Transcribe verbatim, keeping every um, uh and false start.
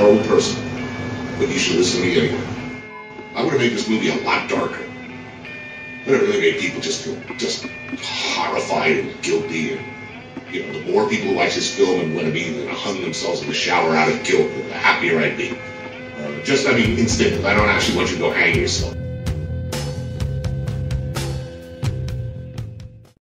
compelling person that you should listen to anyway. I want to make this movie a lot darker. I'm going to really make people just feel just horrified and guilty. And, you know, the more people who watch this film and want to be hung themselves in the shower out of guilt, the happier I'd be. Uh, just, I mean, instinctive. I don't actually want you to go hang yourself.